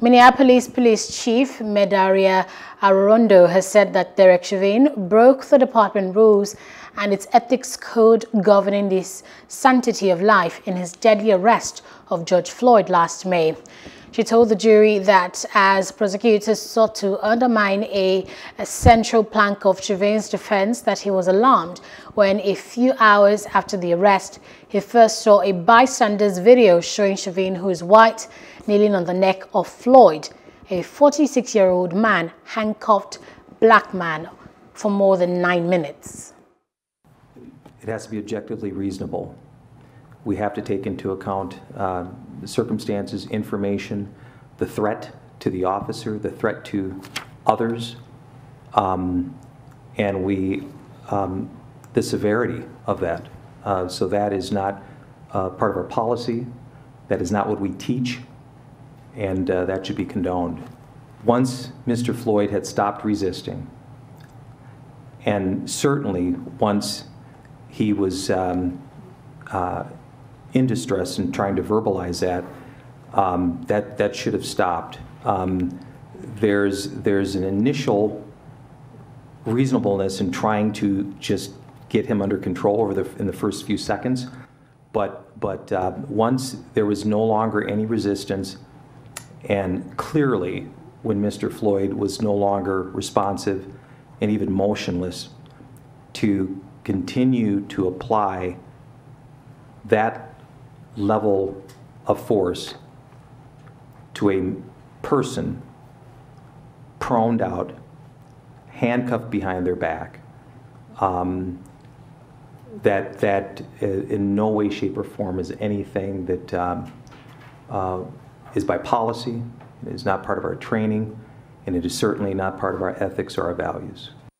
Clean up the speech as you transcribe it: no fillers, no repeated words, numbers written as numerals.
Minneapolis Police Chief Medaria Arradondo has said that Derek Chauvin broke the department rules and its ethics code governing the sanctity of life in his deadly arrest of George Floyd last May. She told the jury that as prosecutors sought to undermine a central plank of Chauvin's defense, that he was alarmed when a few hours after the arrest, he first saw a bystander's video showing Chauvin, who is white, kneeling on the neck of Floyd, a 46-year-old man, handcuffed black man, for more than 9 minutes. It has to be objectively reasonable. We have to take into account the circumstances, information, the threat to the officer, the threat to others, and the severity of that. So that is not part of our policy. That is not what we teach, and that should be condoned. Once Mr. Floyd had stopped resisting, and certainly once he was in distress and trying to verbalize that, that should have stopped. There's an initial reasonableness in trying to just get him under control in the first few seconds, but once there was no longer any resistance, and clearly when Mr. Floyd was no longer responsive and even motionless, to continue to apply that level of force to a person proned out, handcuffed behind their back, that in no way, shape, or form is anything that is by policy, it is not part of our training, and it is certainly not part of our ethics or our values.